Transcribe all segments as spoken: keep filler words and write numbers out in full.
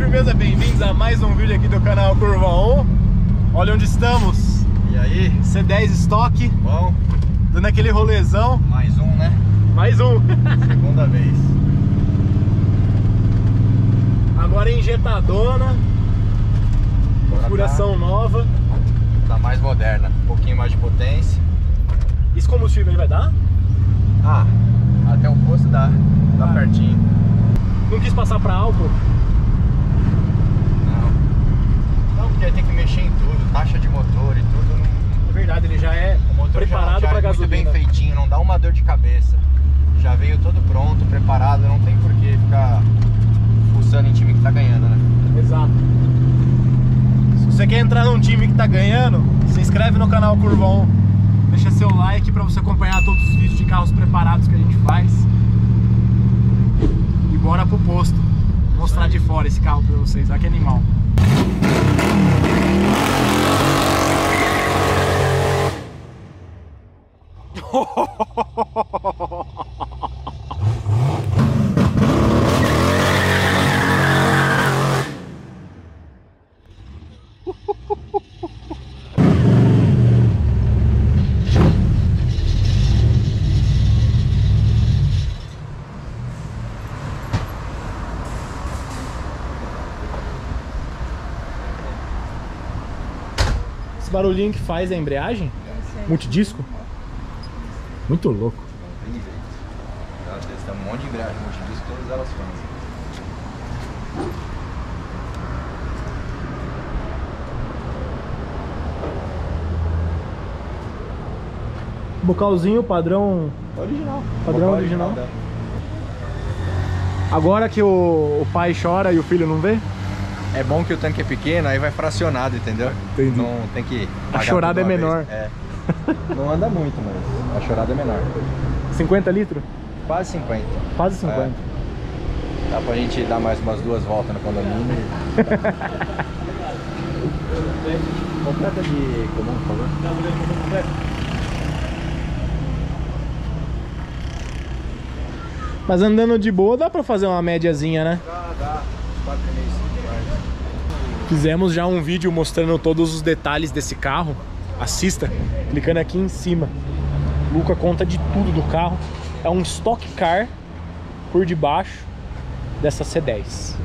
firmeza, bem-vindos a mais um vídeo aqui do canal Curvão. Olha onde estamos. E aí? C dez estoque. Bom. Dando aquele rolezão. Mais um, né? Mais um. Segunda vez. Agora injetadona. Configuração nova. Tá mais moderna. Um pouquinho mais de potência. Esse combustível ele vai dar? Ah, até o posto dá. Dá ah. pertinho. Não quis passar pra álcool? Não. Não, porque tem que mexer em tudo, taxa de motor e tudo. Na verdade, ele já é o motor preparado já, já pra é gasolina. Muito bem feitinho, não dá uma dor de cabeça. Já veio todo pronto, preparado, não tem por que ficar fuçando em time que tá ganhando, né? Exato. Se você quer entrar num time que tá ganhando, se inscreve no canal Curvão. Deixa seu like pra você acompanhar todos os vídeos de carros preparados que a gente faz. Bora pro posto, mostrar de fora esse carro pra vocês, olha que animal. Barulhinho que faz a embreagem? Multidisco? Muito louco. Não tem jeito. Ela testa um monte de embreagem, multidisco, todas elas fazem. Bocalzinho padrão original. Padrão original. original. Agora que o, o pai chora e o filho não vê? É bom que o tanque é pequeno, aí vai fracionado, entendeu? Entendi. Não tem que... A chorada é menor. É. Não anda muito, mas a chorada é menor. cinquenta litros? Quase cinquenta. Quase cinquenta. É. Dá pra gente dar mais umas duas voltas no condomínio. Completa de comum, por favor. Mas andando de boa dá pra fazer uma médiazinha, né? Dá, dá. Fizemos já um vídeo mostrando todos os detalhes desse carro. Assista, clicando aqui em cima. Luca conta de tudo do carro. É um stock car por debaixo dessa C dez.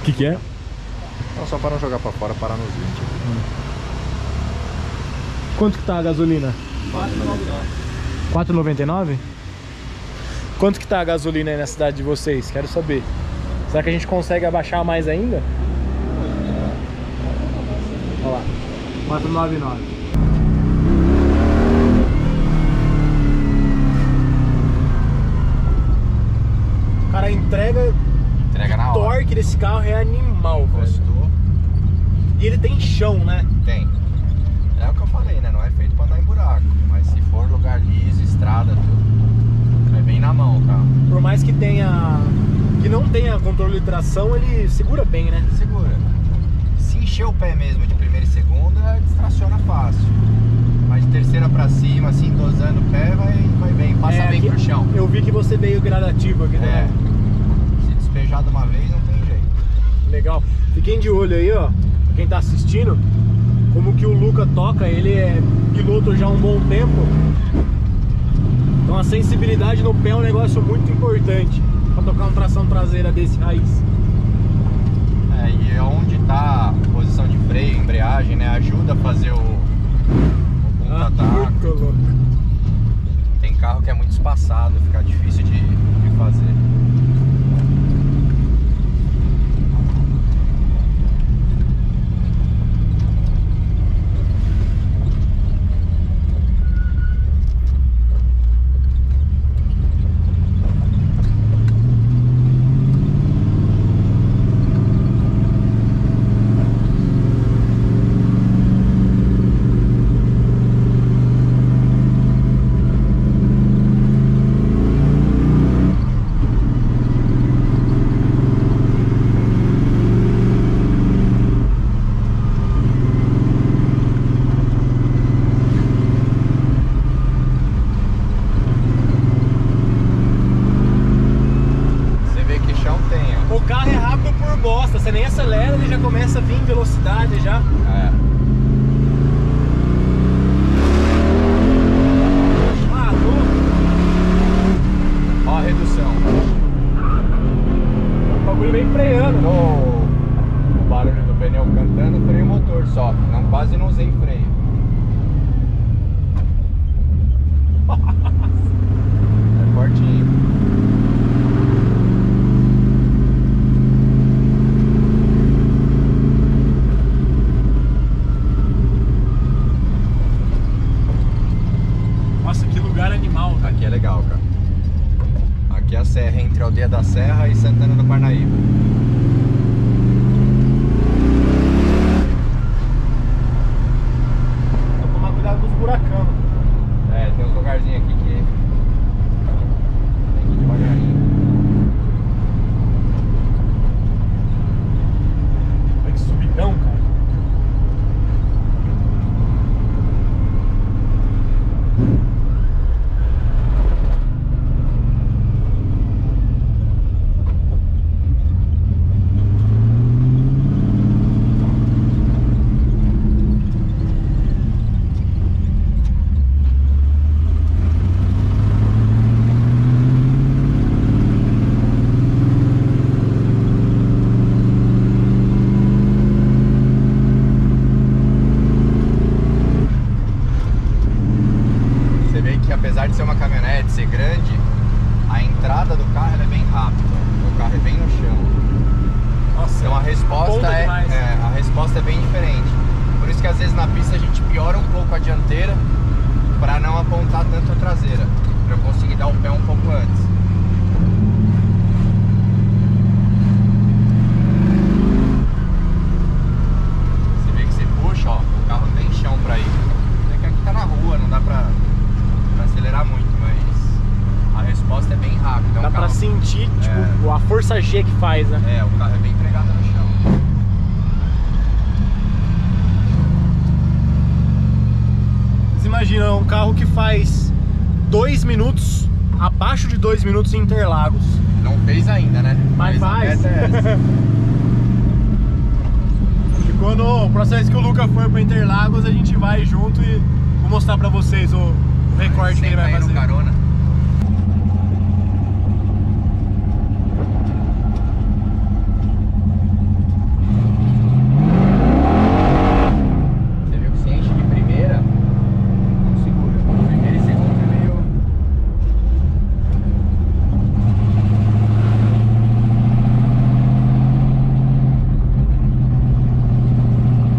O que que é? Não, só para não jogar para fora, parar nos vinte. Hum. Quanto que tá a gasolina? quatro e noventa e nove? Quanto que tá a gasolina aí na cidade de vocês? Quero saber. Será que a gente consegue abaixar mais ainda? Olha lá, quatro e noventa e nove. Cara, a entrega, entrega na hora. O torque desse carro é animal, velho. Gostou? E ele tem chão, né? Tem. É o que eu falei, né? Não é feito pra andar em buraco. Mas se for lugar liso, estrada, tudo, é bem na mão o carro. Por mais que tenha... que não tenha controle de tração, ele segura bem, né? Segura. Se encher o pé mesmo de primeira e segunda, distraciona fácil. Mas de terceira pra cima, assim, dosando o pé, vai, vai bem, passa é, bem aqui, pro chão. Eu vi que você veio gradativo aqui, né? É. Se despejar de uma vez, não tem jeito. Legal. Fiquem de olho aí, ó, pra quem tá assistindo. Como que o Luca toca, ele é piloto já há um bom tempo. Então a sensibilidade no pé é um negócio muito importante para tocar uma tração traseira desse raiz. É, e onde tá a posição de freio, embreagem, né? Ajuda a fazer o, o ponta-taco. Muito louco. Tem carro que é muito espaçado, fica difícil de, de fazer. lugar animal, né? Aqui é legal, cara. Aqui é a serra entre a Aldeia da Serra e Santana do Parnaíba. Tem que tomar cuidado com os buracão. É, tem uns lugarzinhos aqui que... tem que ir devagarinho. Olha que subidão, cara. Apesar de ser uma caminhonete, ser grande, a entrada do carro ela é bem rápida. O carro é bem no chão. Nossa, então a resposta é, é, a resposta é bem diferente. Por isso que às vezes na pista a gente piora um pouco a dianteira para não apontar tanto a traseira, para eu conseguir dar o pé um pouco antes. Você vê que você puxa, ó, o carro não tem chão para ir. Até que aqui tá na rua, não dá para acelerar muito, mas a resposta é bem rápida. É um Dá carro... pra sentir tipo, é... a força G que faz, né? É, o carro é bem pregado no chão. Vocês imaginam um carro que faz dois minutos, abaixo de dois minutos em Interlagos. Não fez ainda, né? Mas, mas faz. É e quando o processo que o Luca for pra Interlagos, a gente vai junto e vou mostrar pra vocês o O recorde que ele vai fazer. Carona. Você viu que se enche de primeira, não segura. Primeira e segunda é meio.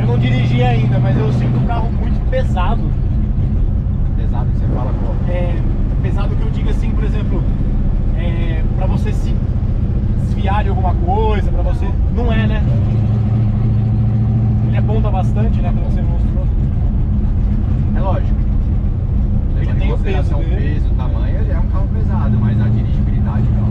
Eu não dirigi ainda, mas eu sinto o carro muito pesado. Que você fala, pô. É pesado que eu digo assim, por exemplo, é, pra você se desviar de alguma coisa, pra você... Não é, né? Ele aponta bastante, né? Como você mostrou. É lógico. Ele tem o peso, o peso, o tamanho, ele é um carro pesado, mas a dirigibilidade não.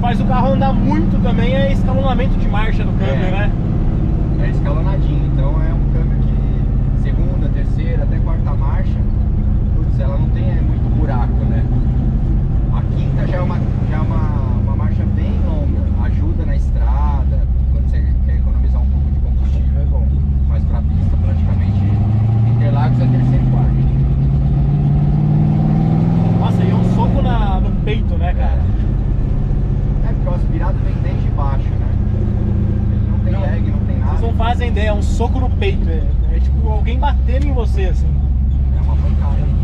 Mas o carro anda muito também é escalonamento de marcha do câmbio, é, né? É escalonadinho, então é um câmbio que segunda, terceira, até quarta marcha, putz, ela não tem muito buraco, né? A quinta já é uma, já é uma porque o aspirado vem desde baixo, né? Ele não tem não, lag, não tem nada. Vocês não fazem ideia, é um soco no peito. É, é tipo alguém batendo em você, assim. É uma pancada.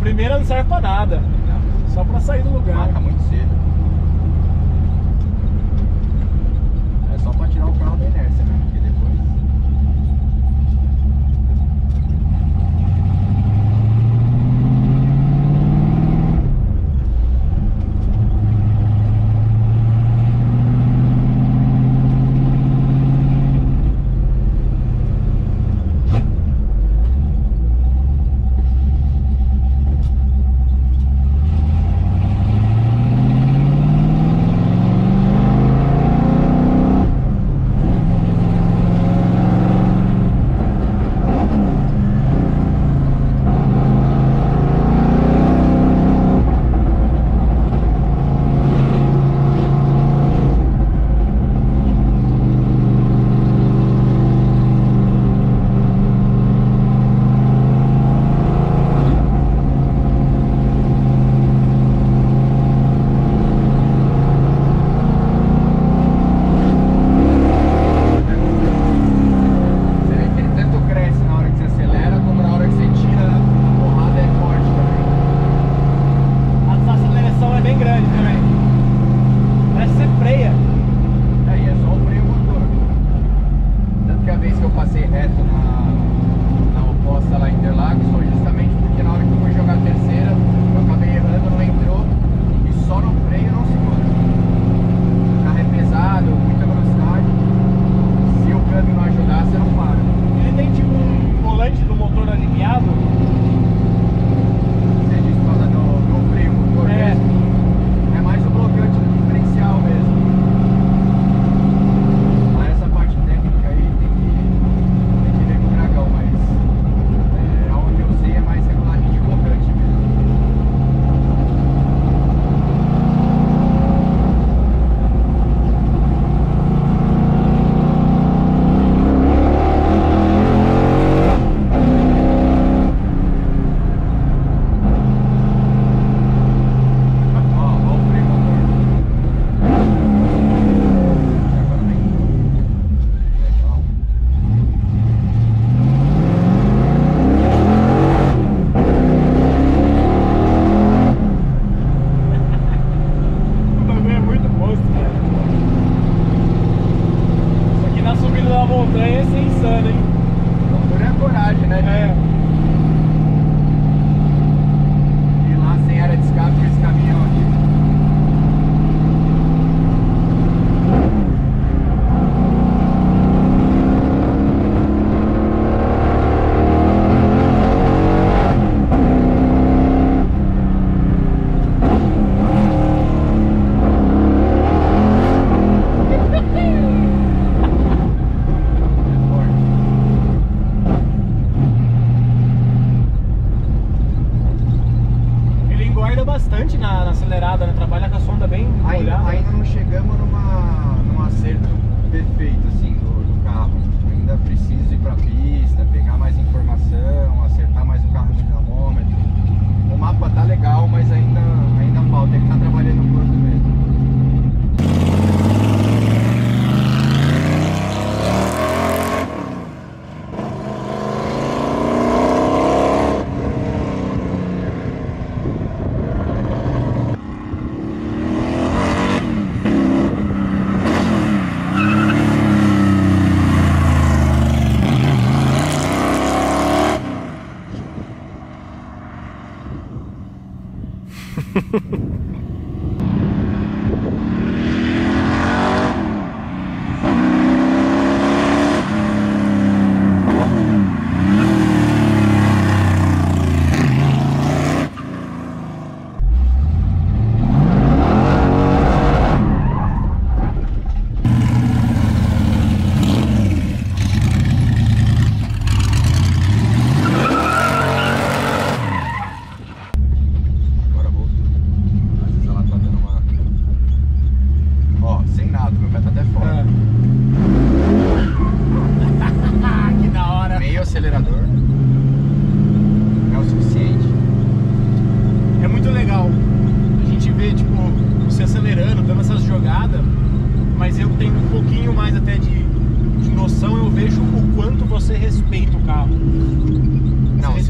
Primeira não serve pra nada, só pra sair do lugar. Ah, tá muito cedo. É só pra tirar o carro da inércia, né? Porque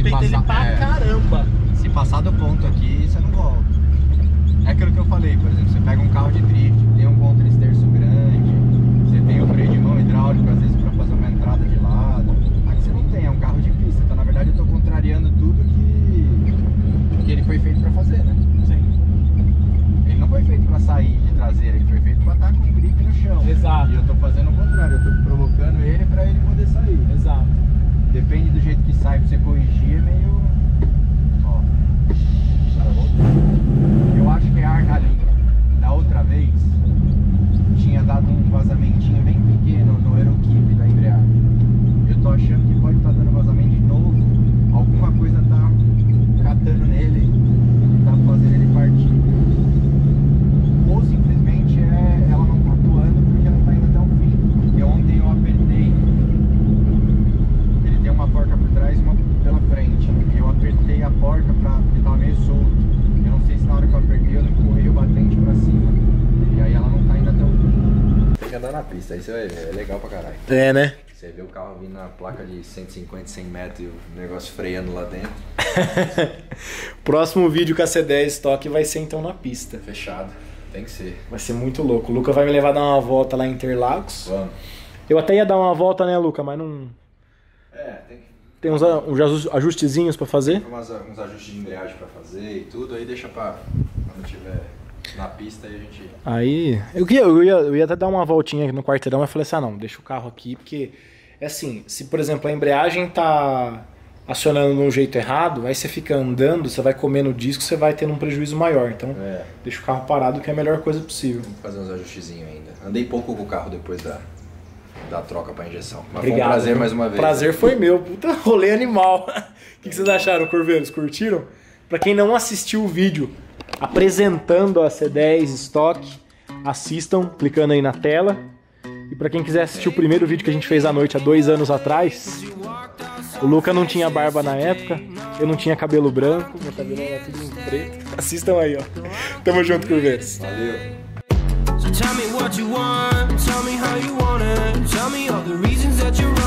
respeito ele pra é, caramba. Se passar do ponto aqui, você não volta. É aquilo que eu falei, por exemplo, você pega um carro de drift, tem um contra-esterço grande, você tem o freio de mão hidráulico, às vezes pra fazer uma entrada de lado. Aqui você não tem, é um carro de pista. Então na verdade eu tô contrariando tudo que, que ele foi feito pra fazer, né? Sim. Ele não foi feito pra sair de traseira, ele foi feito pra estar com gripe no chão. Exato. E eu tô fazendo o contrário, eu tô provocando ele pra ele poder sair. Exato. Depende do jeito que sai pra você corrigir, é meio... Ó, eu acho que é ar na língua. Da outra vez, tinha dado um vazamentinho bem pequeno no aeroquipe da embreagem. Eu tô achando que pode estar tá dando vazamento de novo. Alguma coisa tá catando nele e tá fazendo ele partir. Ou simplesmente é ela não tá atuando porque ela tá indo até o fim. Porque ontem eu apertei... uma porca por trás e uma pela frente. Eu apertei a porca pra... porque tava meio solto. Eu não sei se na hora que eu apertei eu não empurrei o batente pra cima. E aí ela não tá indo até o fim. Tem que andar na pista, aí você vai ver. É legal pra caralho. É, né? Você vê o carro vindo na placa de cento e cinquenta, cem metros e o negócio freando lá dentro. Próximo vídeo com a C dez Stock vai ser então na pista. Fechado. Tem que ser. Vai ser muito louco. O Luca vai me levar a dar uma volta lá em Interlagos. Vamos. Eu até ia dar uma volta, né, Luca? Mas não... É, tem que... Tem uns, uns ajustezinhos pra fazer? Tem umas, uns ajustes de embreagem pra fazer e tudo, aí deixa pra quando tiver na pista aí a gente... Aí, eu, eu, ia, eu ia até dar uma voltinha aqui no quarteirão, mas falei assim, ah não, deixa o carro aqui, porque é assim, se por exemplo a embreagem tá acionando de um jeito errado, aí você fica andando, você vai comendo o disco, você vai tendo um prejuízo maior, então é. Deixa o carro parado que é a melhor coisa possível. Tem que fazer uns ajustezinhos ainda. Andei pouco com o carro depois da... da troca pra injeção. Mas obrigado, foi um prazer, né? Mais uma vez. Prazer, né? Foi meu. Puta, rolê animal. O que, que vocês acharam, Curveiros? Curtiram? Pra quem não assistiu o vídeo apresentando a C dez Stock, assistam, clicando aí na tela. E pra quem quiser assistir o primeiro vídeo que a gente fez à noite há dois anos atrás, o Luca não tinha barba na época, eu não tinha cabelo branco, meu cabelo era tudo em preto. Assistam aí, ó. Tamo junto, Curveiros. Valeu. Tell me what you want, tell me how you want it, tell me all the reasons that you're